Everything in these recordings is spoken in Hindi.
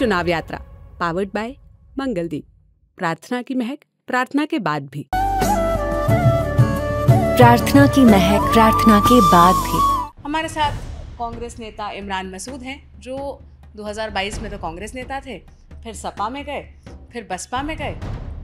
चुनाव यात्रा पावर्ड बाय मंगलदीप। प्रार्थना की महक, प्रार्थना के बाद भी। प्रार्थना की महक, प्रार्थना के बाद भी। हमारे साथ कांग्रेस नेता इमरान मसूद हैं, जो 2022 में तो कांग्रेस नेता थे, फिर सपा में गए, फिर बसपा में गए।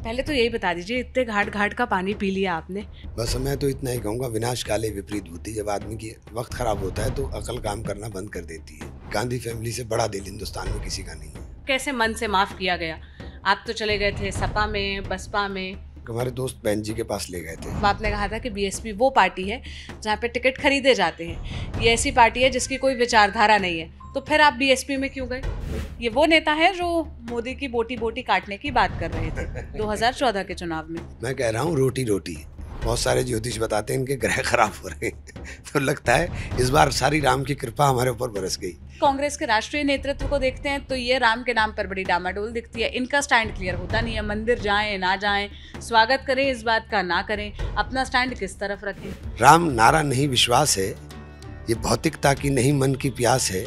पहले तो यही बता दीजिए, इतने घाट घाट का पानी पी लिया आपने। बस मैं तो इतना ही कहूँगा, विनाश काले विपरीत बुद्धि। जब आदमी की वक्त खराब होता है तो अकल काम करना बंद कर देती है। गांधी फैमिली से बड़ा दिल हिंदुस्तान में किसी का नहीं है। कैसे मन से माफ किया गया? आप तो चले गए थे सपा में, बसपा में। हमारे दोस्त बहन जी के पास ले गए थे। बाप ने कहा था कि बीएसपी वो पार्टी है जहाँ पे टिकट खरीदे जाते हैं, ये ऐसी पार्टी है जिसकी कोई विचारधारा नहीं है। तो फिर आप बीएसपी में क्यों गए? ये वो नेता है जो मोदी की बोटी बोटी काटने की बात कर रहे थे 2014 के चुनाव में। मैं कह रहा हूँ रोटी रोटी। बहुत सारे ज्योतिष बताते हैं इनके ग्रह खराब हो रहे हैं। तो लगता है इस बार सारी राम की कृपा हमारे ऊपर बरस गई। कांग्रेस के राष्ट्रीय नेतृत्व को देखते हैं तो ये राम के नाम पर बड़ी डामाडोल दिखती है। इनका स्टैंड क्लियर होता नहीं है। मंदिर जाएं ना जाएं, स्वागत करें इस बात का ना करें, अपना स्टैंड किस तरफ रखें। राम नारा नहीं विश्वास है, ये भौतिकता की नहीं मन की प्यास है।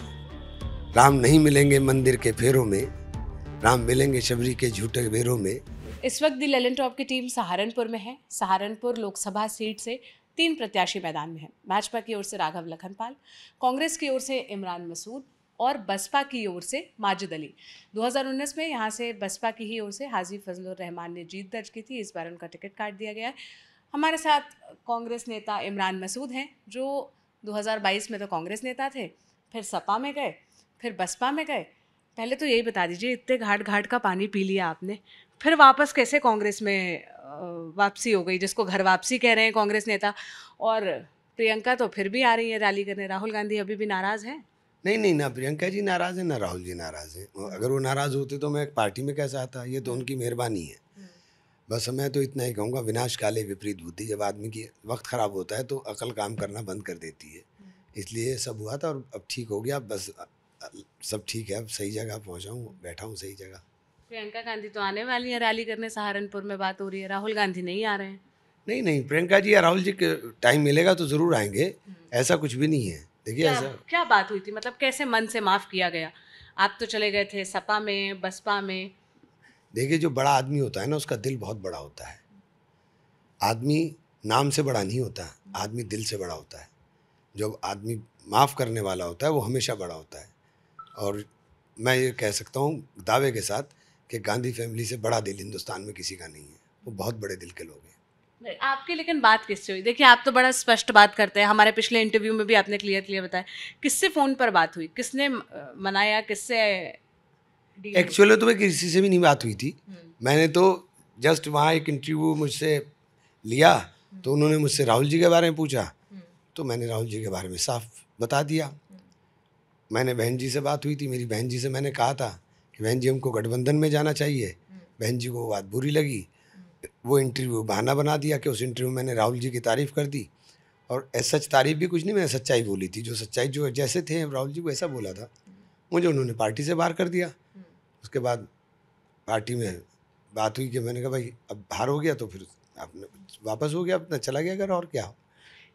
राम नहीं मिलेंगे मंदिर के फेरों में, राम मिलेंगे शबरी के झूठे बेरों में। इस वक्त दी लल्लनटॉप की टीम सहारनपुर में है। सहारनपुर लोकसभा सीट से 3 प्रत्याशी मैदान में हैं। भाजपा की ओर से राघव लखनपाल, कांग्रेस की ओर से इमरान मसूद और बसपा की ओर से माजिद अली। 2019 में यहाँ से बसपा की ही ओर से हाजी फजलुर रहमान ने जीत दर्ज की थी। इस बार उनका टिकट काट दिया गया है। हमारे साथ कांग्रेस नेता इमरान मसूद हैं, जो 2022 में तो कांग्रेस नेता थे, फिर सपा में गए, फिर बसपा में गए। पहले तो यही बता दीजिए, इतने घाट घाट का पानी पी लिया आपने, फिर वापस कैसे कांग्रेस में वापसी हो गई, जिसको घर वापसी कह रहे हैं कांग्रेस नेता? और प्रियंका तो फिर भी आ रही है रैली करने। राहुल गांधी अभी भी नाराज़ हैं? नहीं नहीं, ना प्रियंका जी नाराज़ हैं ना राहुल जी नाराज़ हैं। अगर वो नाराज़ होते तो मैं एक पार्टी में कैसा आता। ये तो उनकी मेहरबानी है। बस मैं तो इतना ही कहूँगा, विनाश काले विपरीत बुद्धि। जब आदमी की वक्त ख़राब होता है तो अकल काम करना बंद कर देती है। इसलिए सब हुआ था और अब ठीक हो गया। बस सब ठीक है, अब सही जगह पहुँचा हूँ, बैठा हूँ सही जगह। प्रियंका गांधी तो आने वाली है रैली करने सहारनपुर में, बात हो रही है। राहुल गांधी नहीं आ रहे हैं? नहीं नहीं, प्रियंका जी या राहुल जी के टाइम मिलेगा तो ज़रूर आएंगे, ऐसा कुछ भी नहीं है। देखिए ऐसा क्या बात हुई थी, मतलब कैसे मन से माफ़ किया गया? आप तो चले गए थे सपा में, बसपा में। देखिए जो बड़ा आदमी होता है ना, उसका दिल बहुत बड़ा होता है। आदमी नाम से बड़ा नहीं होता, आदमी दिल से बड़ा होता है। जो आदमी माफ़ करने वाला होता है वो हमेशा बड़ा होता है। और मैं ये कह सकता हूँ दावे के साथ कि गांधी फैमिली से बड़ा दिल हिंदुस्तान में किसी का नहीं है। वो बहुत बड़े दिल के लोग हैं। आपकी लेकिन बात किससे हुई? देखिए आप तो बड़ा स्पष्ट बात करते हैं। हमारे पिछले इंटरव्यू में भी आपने क्लियर क्लियर बताया। किससे फ़ोन पर बात हुई, किसने मनाया, किससे? एक्चुअली तो मैं किसी से भी नहीं बात हुई थी। मैंने तो जस्ट वहाँ एक इंटरव्यू मुझसे लिया तो उन्होंने मुझसे राहुल जी के बारे में पूछा, तो मैंने राहुल जी के बारे में साफ बता दिया। मैंने बहन जी से बात हुई थी, मेरी बहन जी से मैंने कहा था, बहन जी हमको गठबंधन में जाना चाहिए। बहन जी को बात बुरी लगी। वो इंटरव्यू बहाना बना दिया कि उस इंटरव्यू मैंने राहुल जी की तारीफ़ कर दी। और सच तारीफ़ भी कुछ नहीं, मैंने सच्चाई बोली थी। जो सच्चाई जो जैसे थे राहुल जी वैसा बोला था। मुझे उन्होंने पार्टी से बाहर कर दिया। उसके बाद पार्टी में बात हुई कि मैंने कहा भाई अब बाहर हो गया तो फिर आपने वापस हो गया, अपना चला गया घर, और क्या हो।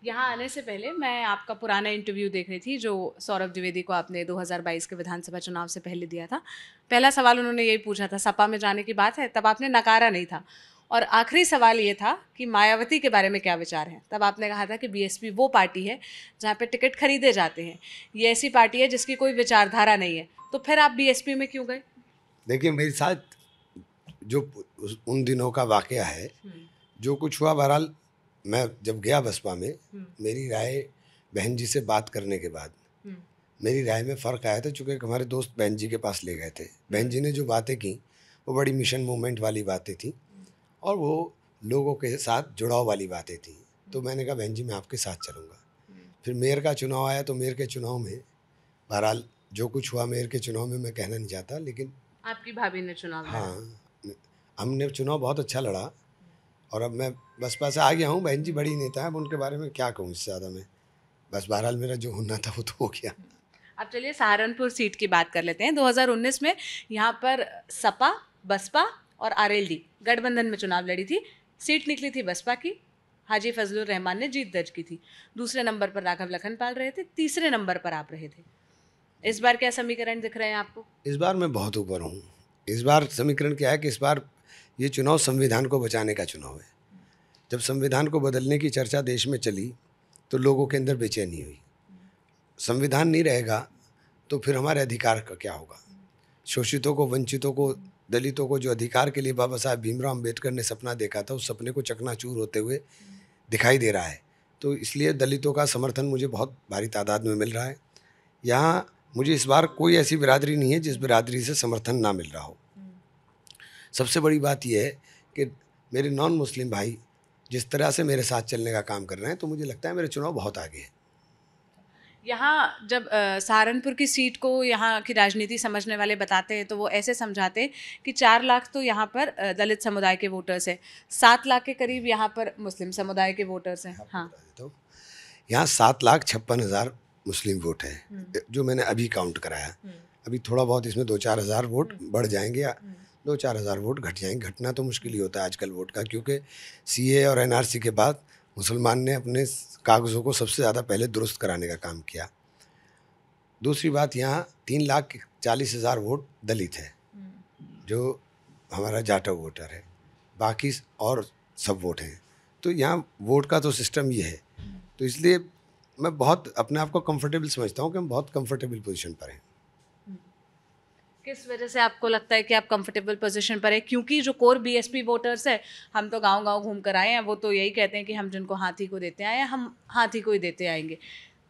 यहाँ आने से पहले मैं आपका पुराना इंटरव्यू देख रही थी, जो सौरभ द्विवेदी को आपने 2022 के विधानसभा चुनाव से पहले दिया था। पहला सवाल उन्होंने यही पूछा था, सपा में जाने की बात है, तब आपने नकारा नहीं था। और आखिरी सवाल ये था कि मायावती के बारे में क्या विचार हैं, तब आपने कहा था कि बीएसपी वो पार्टी है जहाँ पे टिकट खरीदे जाते हैं, ये ऐसी पार्टी है जिसकी कोई विचारधारा नहीं है। तो फिर आप बीएसपी में क्यों गए? देखिए मेरे साथ जो उन दिनों का वाकया है, जो कुछ हुआ, बहरहाल मैं जब गया बसपा में, मेरी राय बहन जी से बात करने के बाद मेरी राय में फ़र्क आया था, चूँकि हमारे दोस्त बहन जी के पास ले गए थे। बहन जी ने जो बातें की वो बड़ी मिशन मूवमेंट वाली बातें थी और वो लोगों के साथ जुड़ाव वाली बातें थी। तो मैंने कहा बहन जी मैं आपके साथ चलूँगा। फिर मेयर का चुनाव आया तो मेयर के चुनाव में बहरहाल जो कुछ हुआ, मेयर के चुनाव में मैं कहना नहीं चाहता, लेकिन आपकी भाभी ने चुनाव, हाँ हमने चुनाव बहुत अच्छा लड़ा। और अब मैं बसपा से आ गया हूँ। बहन जी बड़ी नेता है, अब उनके बारे में क्या कहूँ इससे ज़्यादा मैं। बस बहरहाल मेरा जो होना था वो तो हो गया। अब चलिए सहारनपुर सीट की बात कर लेते हैं। 2019 में यहाँ पर सपा, बसपा और आरएलडी गठबंधन में चुनाव लड़ी थी। सीट निकली थी बसपा की, हाजी फजलुर रहमान ने जीत दर्ज की थी। दूसरे नंबर पर राघव लखनपाल रहे थे, तीसरे नंबर पर आप रहे थे। इस बार क्या समीकरण दिख रहे हैं आपको? इस बार मैं बहुत ऊपर हूँ। इस बार समीकरण क्या है कि इस बार ये चुनाव संविधान को बचाने का चुनाव है। जब संविधान को बदलने की चर्चा देश में चली तो लोगों के अंदर बेचैनी हुई। संविधान नहीं रहेगा तो फिर हमारे अधिकार का क्या होगा? शोषितों को, वंचितों को, दलितों को जो अधिकार के लिए बाबा साहब भीमराव अम्बेडकर ने सपना देखा था, उस सपने को चकनाचूर होते हुए दिखाई दे रहा है। तो इसलिए दलितों का समर्थन मुझे बहुत भारी तादाद में मिल रहा है। यहाँ मुझे इस बार कोई ऐसी बिरादरी नहीं है जिस बिरादरी से समर्थन ना मिल रहा हो। सबसे बड़ी बात यह है कि मेरे नॉन मुस्लिम भाई जिस तरह से मेरे साथ चलने का काम कर रहे हैं, तो मुझे लगता है मेरे चुनाव बहुत आगे है। यहाँ जब सहारनपुर की सीट को यहाँ की राजनीति समझने वाले बताते हैं तो वो ऐसे समझाते हैं कि 4 लाख तो यहाँ पर दलित समुदाय के वोटर्स हैं, 7 लाख के करीब यहाँ पर मुस्लिम समुदाय के वोटर्स हैं। हाँ, तो यहाँ 7,56,000 मुस्लिम वोट हैं जो मैंने अभी काउंट कराया। अभी थोड़ा बहुत इसमें 2-4 हज़ार वोट बढ़ जाएंगे, 2-4 हज़ार वोट घट जाएंगे। घटना तो मुश्किल ही होता है आजकल वोट का, क्योंकि CAA और NRC के बाद मुसलमान ने अपने कागज़ों को सबसे ज़्यादा पहले दुरुस्त कराने का काम किया। दूसरी बात, यहाँ 3,40,000 वोट दलित है जो हमारा जाटव वोटर है, बाकी और सब वोट हैं। तो यहाँ वोट का तो सिस्टम ये है। तो इसलिए मैं बहुत अपने आप को कंफर्टेबल समझता हूँ कि हम बहुत कंफर्टेबल पोजीशन पर हैं। किस वजह से आपको लगता है कि आप कंफर्टेबल पोजीशन पर है? क्योंकि जो कोर BSP वोटर्स है, हम तो गांव-गांव घूम कर आए हैं, वो तो यही कहते हैं कि हम जिनको हाथी को देते आए हैं हम हाथी को ही देते आएंगे।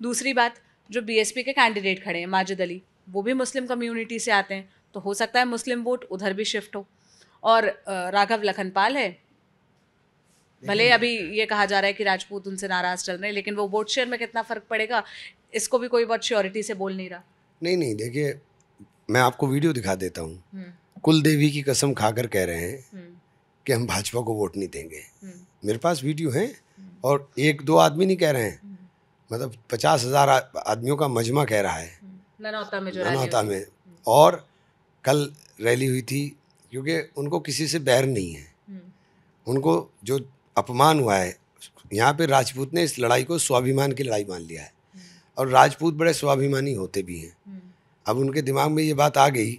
दूसरी बात, जो BSP के कैंडिडेट खड़े हैं, माजिद अली, वो भी मुस्लिम कम्युनिटी से आते हैं, तो हो सकता है मुस्लिम वोट उधर भी शिफ्ट हो। और राघव लखनपाल है, भले अभी ये कहा जा रहा है कि राजपूत उनसे नाराज़ चल रहे हैं, लेकिन वो वोट शेयर में कितना फ़र्क पड़ेगा इसको भी कोई बहुत श्योरिटी से बोल नहीं रहा। नहीं, देखिए मैं आपको वीडियो दिखा देता हूँ। कुल देवी की कसम खाकर कह रहे हैं कि हम भाजपा को वोट नहीं देंगे। मेरे पास वीडियो हैं और 1-2 आदमी नहीं कह रहे हैं, मतलब 50,000 आदमियों का मजमा कह रहा है ननौता में। और कल रैली हुई थी, क्योंकि उनको किसी से बैर नहीं है। उनको जो अपमान हुआ है यहाँ पे, राजपूत ने इस लड़ाई को स्वाभिमान की लड़ाई मान लिया है, और राजपूत बड़े स्वाभिमानी होते भी हैं। अब उनके दिमाग में ये बात आ गई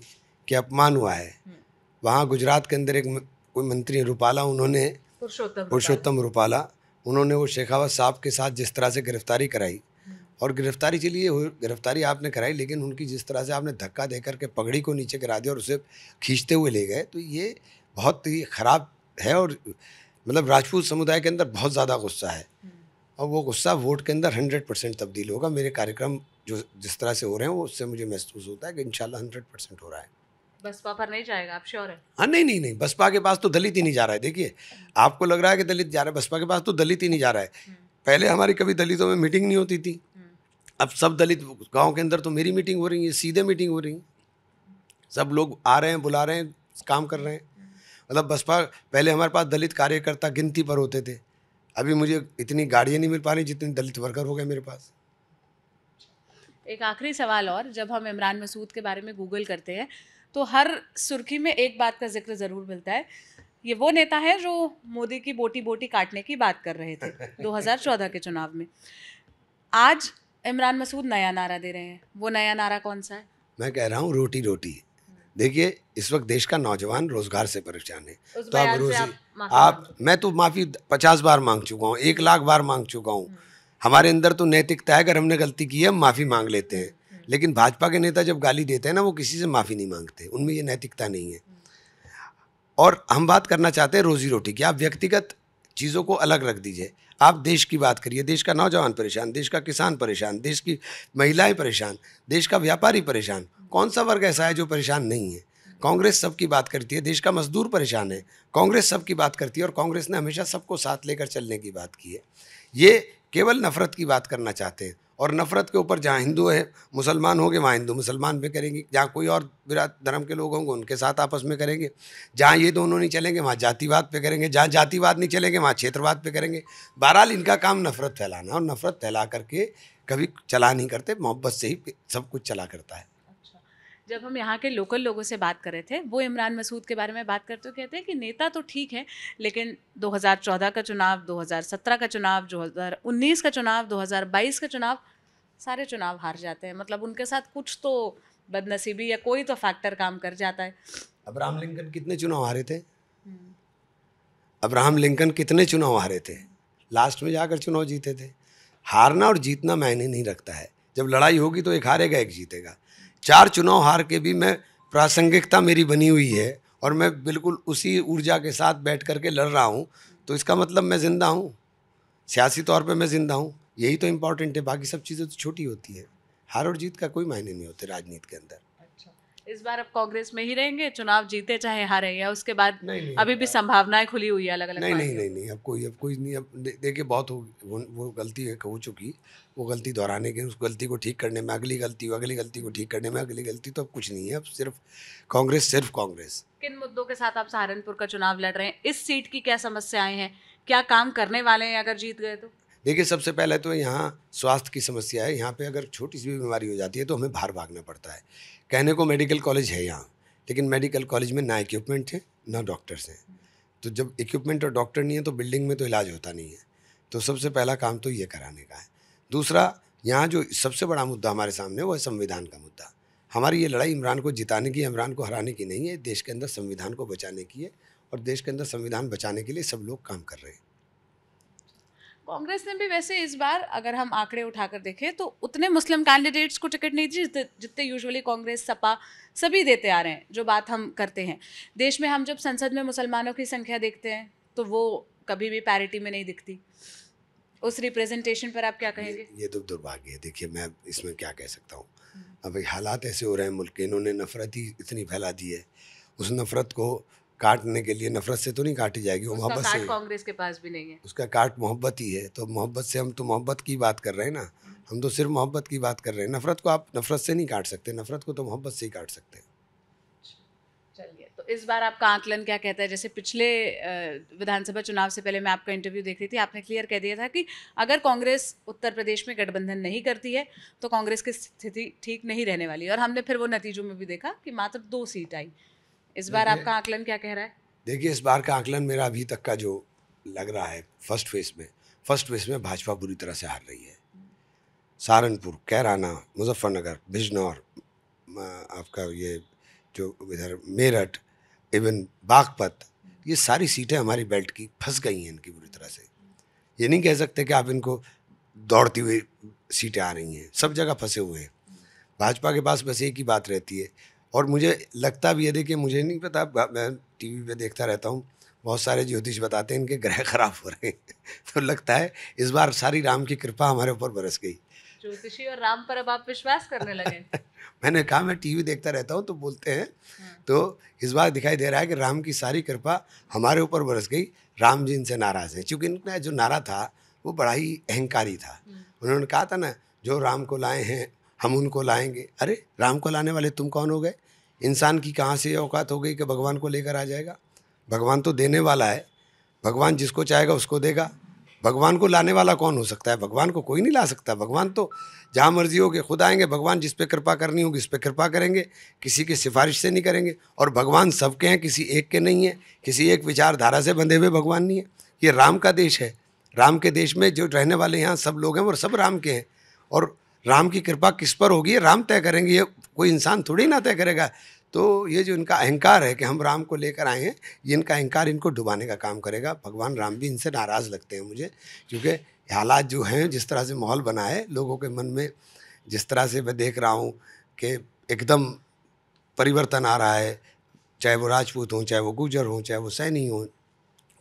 कि अपमान हुआ है। वहाँ गुजरात के अंदर एक कोई मंत्री रूपाला, उन्होंने पुरुषोत्तम रूपाला, उन्होंने वो शेखावत साहब के साथ जिस तरह से गिरफ्तारी कराई, और गिरफ्तारी चलिए गिरफ्तारी आपने कराई, लेकिन उनकी जिस तरह से आपने धक्का देकर के पगड़ी को नीचे गिरा दिया और उसे खींचते हुए ले गए, तो ये बहुत ही ख़राब है। और मतलब राजपूत समुदाय के अंदर बहुत ज़्यादा गुस्सा है, और वो गुस्सा वोट के अंदर 100% तब्दील होगा। मेरे कार्यक्रम जो जिस तरह से हो रहे हैं, वो उससे मुझे महसूस होता है कि इंशाल्लाह 100% हो रहा है। बसपा पर नहीं जाएगा, आप श्योर हैं? हाँ, नहीं, बसपा के पास तो दलित ही नहीं जा रहा है। देखिए, आपको लग रहा है कि दलित जा रहा है, बसपा के पास तो दलित ही नहीं जा रहा है। पहले हमारी कभी दलितों में मीटिंग नहीं होती थी, अब सब दलित गाँव के अंदर तो मेरी मीटिंग हो रही है, सीधे मीटिंग हो रही है, सब लोग आ रहे हैं, बुला रहे हैं, काम कर रहे हैं। मतलब बसपा, पहले हमारे पास दलित कार्यकर्ता गिनती पर होते थे, अभी मुझे इतनी गाड़ियाँ नहीं मिल पा रही जितनी दलित वर्कर हो गए मेरे पास। एक आखिरी सवाल और, जब हम इमरान मसूद के बारे में गूगल करते हैं तो हर सुर्खी में एक बात का जिक्र ज़रूर मिलता है, ये वो नेता है जो मोदी की बोटी काटने की बात कर रहे थे 2014 के चुनाव में। आज इमरान मसूद नया नारा दे रहे हैं, वो नया नारा कौन सा है? मैं कह रहा हूँ रोटी रोटी। देखिए, इस वक्त देश का नौजवान रोजगार से परेशान है, तो आप रोजी आप मैं तो माफ़ी 50 बार मांग चुका हूँ, 1 लाख बार मांग चुका हूँ। हमारे अंदर तो नैतिकता है, अगर हमने गलती की है हम माफ़ी मांग लेते हैं, लेकिन भाजपा के नेता जब गाली देते हैं ना, वो किसी से माफ़ी नहीं मांगते, उनमें ये नैतिकता नहीं है। और हम बात करना चाहते हैं रोजी रोटी की। आप व्यक्तिगत चीज़ों को अलग रख दीजिए, आप देश की बात करिए। देश का नौजवान परेशान, देश का किसान परेशान, देश की महिलाएं परेशान, देश का व्यापारी परेशान। कौन सा वर्ग ऐसा है जो परेशान नहीं है? कांग्रेस सबकी बात करती है। देश का मजदूर परेशान है, कांग्रेस सबकी बात करती है, और कांग्रेस ने हमेशा सबको साथ लेकर चलने की बात की है। ये केवल नफरत की बात करना चाहते हैं, और नफरत के ऊपर जहाँ हिंदू है मुसलमान होंगे वहाँ हिंदू मुसलमान पे करेंगे, जहाँ कोई और धर्म के लोग होंगे उनके साथ आपस में करेंगे, जहाँ ये दोनों नहीं चलेंगे वहाँ जातिवाद पे करेंगे, जहाँ जातिवाद नहीं चलेंगे वहाँ क्षेत्रवाद पे करेंगे। बहरहाल इनका काम नफरत फैलाना, और नफरत फैला करके कभी चला नहीं करते, मोहब्बत से ही सब कुछ चला करता है। जब हम यहाँ के लोकल लोगों से बात कर रहे थे, वो इमरान मसूद के बारे में बात करते हुए कहते हैं कि नेता तो ठीक है, लेकिन 2014 का चुनाव, 2017 का चुनाव, 2019 का चुनाव, 2022 का चुनाव, सारे चुनाव हार जाते हैं, मतलब उनके साथ कुछ तो बदनसीबी या कोई तो फैक्टर काम कर जाता है। अब्राहम लिंकन कितने चुनाव हारे थे, अब्राहम लिंकन कितने चुनाव हारे थे, लास्ट में जाकर चुनाव जीते थे। हारना और जीतना मायने नहीं रखता है, जब लड़ाई होगी तो एक हारेगा एक जीतेगा। चार चुनाव हार के भी मैं प्रासंगिकता मेरी बनी हुई है और मैं बिल्कुल उसी ऊर्जा के साथ बैठ करके लड़ रहा हूँ, तो इसका मतलब मैं ज़िंदा हूँ, सियासी तौर पे मैं ज़िंदा हूँ, यही तो इम्पॉर्टेंट है। बाकी सब चीज़ें तो छोटी होती है, हार और जीत का कोई मायने नहीं होते राजनीति के अंदर। अच्छा, इस बार आप कांग्रेस में ही रहेंगे, चुनाव जीते चाहे हारे, या उसके बाद अभी भी संभावनाएं खुली हुई है अलग अलग? नहीं, अब कोई नहीं, अब देखिए बहुत हो वो गलती है हो चुकी, वो गलती दोहराने के, उस गलती को ठीक करने में अगली गलती, अगली गलती को ठीक करने में अगली गलती, तो अब कुछ नहीं है, अब सिर्फ कांग्रेस। किन मुद्दों के साथ आप सहारनपुर का चुनाव लड़ रहे हैं, इस सीट की क्या समस्याएं हैं, क्या काम करने वाले हैं अगर जीत गए तो? देखिए सबसे पहले तो यहाँ स्वास्थ्य की समस्या है, यहाँ पे अगर छोटी सी भी बीमारी हो जाती है तो हमें बाहर भागना पड़ता है। कहने को मेडिकल कॉलेज है यहाँ, लेकिन मेडिकल कॉलेज में ना इक्विपमेंट है ना डॉक्टर्स हैं, तो जब इक्विपमेंट और डॉक्टर नहीं है तो बिल्डिंग में तो इलाज होता नहीं है, तो सबसे पहला काम तो ये कराने का है। दूसरा यहाँ जो सबसे बड़ा मुद्दा हमारे सामने वो है संविधान का मुद्दा। हमारी ये लड़ाई इमरान को जिताने की, इमरान को हराने की नहीं है, देश के अंदर संविधान को बचाने की है, और देश के अंदर संविधान बचाने के लिए सब लोग काम कर रहे हैं। कांग्रेस ने भी वैसे इस बार अगर हम आंकड़े उठाकर देखें तो उतने मुस्लिम कैंडिडेट्स को टिकट नहीं दी जितने यूजुअली कांग्रेस सपा सभी देते आ रहे हैं, जो बात हम करते हैं। देश में हम जब संसद में मुसलमानों की संख्या देखते हैं तो वो कभी भी पैरिटी में नहीं दिखती, उस रिप्रेजेंटेशन पर आप क्या कहेंगे? ये तो दुर्भाग्य है। देखिए मैं इसमें क्या कह सकता हूँ, अब हालात ऐसे हो रहे हैं मुल्क के, इन्होंने नफरत ही इतनी फैला दी है, उस नफरत को काटने के लिए, नफरत से तो नहीं काटी जाएगी, मोहब्बत से। कांग्रेस के पास भी नहीं है उसका काट, मोहब्बत ही है, तो मोहब्बत से, हम तो मोहब्बत की बात कर रहे हैं ना, हम तो सिर्फ मोहब्बत की बात कर रहे हैं, नफरत को आप नफरत से नहीं काट सकते, नफरत को तो मोहब्बत से ही काट सकते हैं। चलिए, तो इस बार आपका आंकलन क्या कहता है? जैसे पिछले विधानसभा चुनाव से पहले मैं आपका इंटरव्यू देख रही थी, आपने क्लियर कह दिया था कि अगर कांग्रेस उत्तर प्रदेश में गठबंधन नहीं करती है तो कांग्रेस की स्थिति ठीक नहीं रहने वाली, और हमने फिर वो नतीजों में भी देखा कि मात्र 2 सीट आई। इस बार आपका आकलन क्या कह रहा है? देखिए इस बार का आकलन मेरा अभी तक का जो लग रहा है, फर्स्ट फेज में भाजपा बुरी तरह से हार रही है। सहारनपुर, कैराना, मुजफ्फरनगर, बिजनौर, आपका ये जो इधर मेरठ, इवन बागपत, ये सारी सीटें हमारी बेल्ट की फंस गई हैं इनकी बुरी तरह से। ये नहीं कह सकते कि आप इनको दौड़ती हुई सीटें आ रही हैं, सब जगह फंसे हुए हैं। भाजपा के पास बस एक ही बात रहती है, और मुझे लगता भी है, देखिए मुझे नहीं पता, मैं टीवी पे देखता रहता हूँ, बहुत सारे ज्योतिष बताते हैं इनके ग्रह खराब हो रहे हैं तो लगता है इस बार सारी राम की कृपा हमारे ऊपर बरस गई। ज्योतिषी और राम पर अब आप विश्वास करने लगे? मैंने कहा मैं टीवी देखता रहता हूँ तो बोलते हैं, तो इस बार दिखाई दे रहा है कि राम की सारी कृपा हमारे ऊपर बरस गई। राम जी इनसे नाराज़ हैं, चूँकि इनका जो नारा था वो बड़ा ही अहंकारी था। उन्होंने कहा था ना, जो राम को लाए हैं हम उनको लाएंगे। अरे राम को लाने वाले तुम कौन हो गए? इंसान की कहाँ से औकात हो गई कि भगवान को लेकर आ जाएगा? भगवान तो देने वाला है, भगवान जिसको चाहेगा उसको देगा। भगवान को लाने वाला कौन हो सकता है? भगवान को कोई नहीं ला सकता। भगवान तो जहाँ मर्जी होगी खुद आएंगे, भगवान जिस पे कृपा करनी होगी उस पे कृपा करेंगे, किसी की सिफारिश से नहीं करेंगे। और भगवान सबके हैं, किसी एक के नहीं है, किसी एक विचारधारा से बंधे हुए भगवान नहीं है। ये राम का देश है, राम के देश में जो रहने वाले यहाँ सब लोग हैं वो सब राम के हैं, और राम की कृपा किस पर होगी राम तय करेंगे, ये कोई इंसान थोड़ी ना तय करेगा। तो ये जो इनका अहंकार है कि हम राम को लेकर आए हैं, ये इनका अहंकार इनको डुबाने का काम करेगा। भगवान राम भी इनसे नाराज़ लगते हैं मुझे, क्योंकि हालात जो हैं, जिस तरह से माहौल बना है लोगों के मन में, जिस तरह से मैं देख रहा हूँ कि एकदम परिवर्तन आ रहा है, चाहे वो राजपूत हों, चाहे वो गुजर हों, चाहे वो सैनी हों,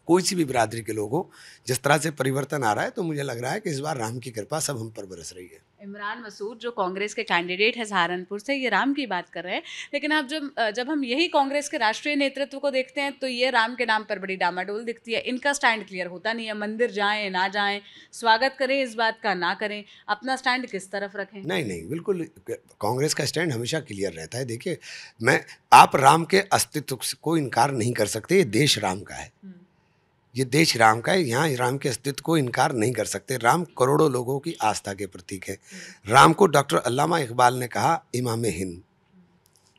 कोई सी भी बिरादरी के लोग हो, जिस तरह से परिवर्तन आ रहा है, तो मुझे लग रहा है कि इस बार राम की कृपा सब हम पर बरस रही है। इमरान मसूद जो कांग्रेस के कैंडिडेट है सहारनपुर से, ये राम की बात कर रहे हैं, लेकिन अब जब हम यही कांग्रेस के राष्ट्रीय नेतृत्व को देखते हैं तो ये राम के नाम पर बड़ी डामाडोल दिखती है। इनका स्टैंड क्लियर होता नहीं है, मंदिर जाएँ ना जाएँ, स्वागत करें इस बात का ना करें, अपना स्टैंड किस तरफ रखें? नहीं, बिल्कुल कांग्रेस का स्टैंड हमेशा क्लियर रहता है। देखिए आप राम के अस्तित्व को इनकार नहीं कर सकते, ये देश राम का है, ये देश राम का है, यहाँ राम के अस्तित्व को इनकार नहीं कर सकते। राम करोड़ों लोगों की आस्था के प्रतीक है। राम को डॉक्टर अल्लामा इकबाल ने कहा इमाम हिंद,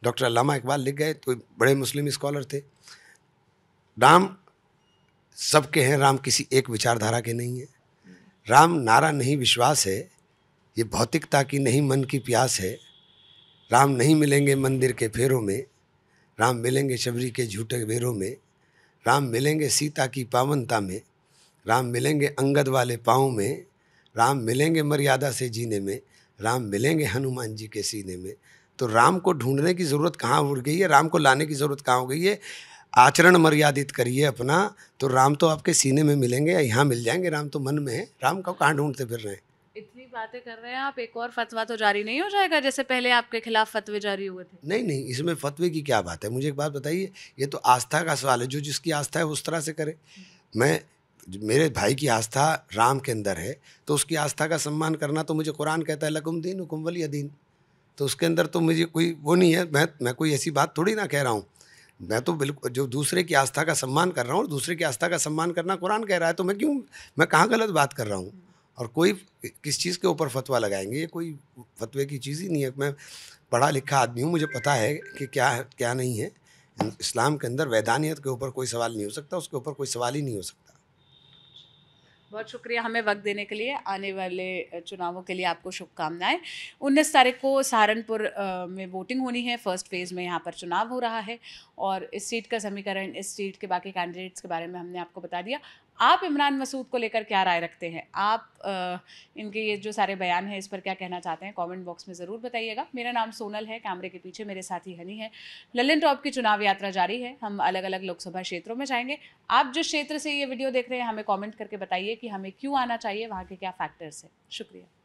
डॉक्टर अल्लामा इकबाल लिख गए, तो बड़े मुस्लिम स्कॉलर थे। राम सबके हैं, राम किसी एक विचारधारा के नहीं है। राम नारा नहीं विश्वास है, ये भौतिकता की नहीं मन की प्यास है। राम नहीं मिलेंगे मंदिर के फेरों में, राम मिलेंगे शबरी के झूठे बेरों में, राम मिलेंगे सीता की पावनता में, राम मिलेंगे अंगद वाले पाँव में, राम मिलेंगे मर्यादा से जीने में, राम मिलेंगे हनुमान जी के सीने में। तो राम को ढूंढने की ज़रूरत कहाँ उड़ गई है, राम को लाने की ज़रूरत कहाँ हो गई है। आचरण मर्यादित करिए अपना, तो राम तो आपके सीने में मिलेंगे या यहाँ मिल जाएंगे। राम तो मन में है, राम को कहाँ ढूंढते फिर रहे हैं। इतनी बातें कर रहे हैं आप, एक और फतवा तो जारी नहीं हो जाएगा जैसे पहले आपके खिलाफ फतवे जारी हुए थे? नहीं, इसमें फतवे की क्या बात है। मुझे एक बात बताइए, ये तो आस्था का सवाल है, जो जिसकी आस्था है उस तरह से करे। मैं, मेरे भाई की आस्था राम के अंदर है तो उसकी आस्था का सम्मान करना, तो मुझे कुरान कहता है लकुम दीन हुकुम वलिय दीन, तो उसके अंदर तो मुझे कोई वो नहीं है। मैं कोई ऐसी बात थोड़ी ना कह रहा हूँ। मैं तो बिल्कुल जो दूसरे की आस्था का सम्मान कर रहा हूँ, और दूसरे की आस्था का सम्मान करना कुरान कह रहा है, तो मैं कहाँ गलत बात कर रहा हूँ। और कोई किस चीज़ के ऊपर फतवा लगाएंगे, ये कोई फतवे की चीज़ ही नहीं है। मैं पढ़ा लिखा आदमी हूँ, मुझे पता है कि क्या है क्या नहीं है। इस्लाम के अंदर वैधानियत के ऊपर कोई सवाल नहीं हो सकता, उसके ऊपर कोई सवाल ही नहीं हो सकता। बहुत शुक्रिया हमें वक्त देने के लिए। आने वाले चुनावों के लिए आपको शुभकामनाएं। 19 तारीख को सहारनपुर में वोटिंग होनी है। फर्स्ट फेज़ में यहाँ पर चुनाव हो रहा है और इस सीट का समीकरण, इस सीट के बाकी कैंडिडेट्स के बारे में हमने आपको बता दिया। आप इमरान मसूद को लेकर क्या राय रखते हैं? आप इनके ये जो सारे बयान हैं इस पर क्या कहना चाहते हैं? कमेंट बॉक्स में ज़रूर बताइएगा। मेरा नाम सोनल है, कैमरे के पीछे मेरे साथी हनी है। लल्लनटॉप की चुनाव यात्रा जारी है, हम अलग अलग लोकसभा क्षेत्रों में जाएंगे। आप जिस क्षेत्र से ये वीडियो देख रहे हैं हमें कॉमेंट करके बताइए कि हमें क्यों आना चाहिए, वहाँ के क्या फैक्टर्स हैं। शुक्रिया।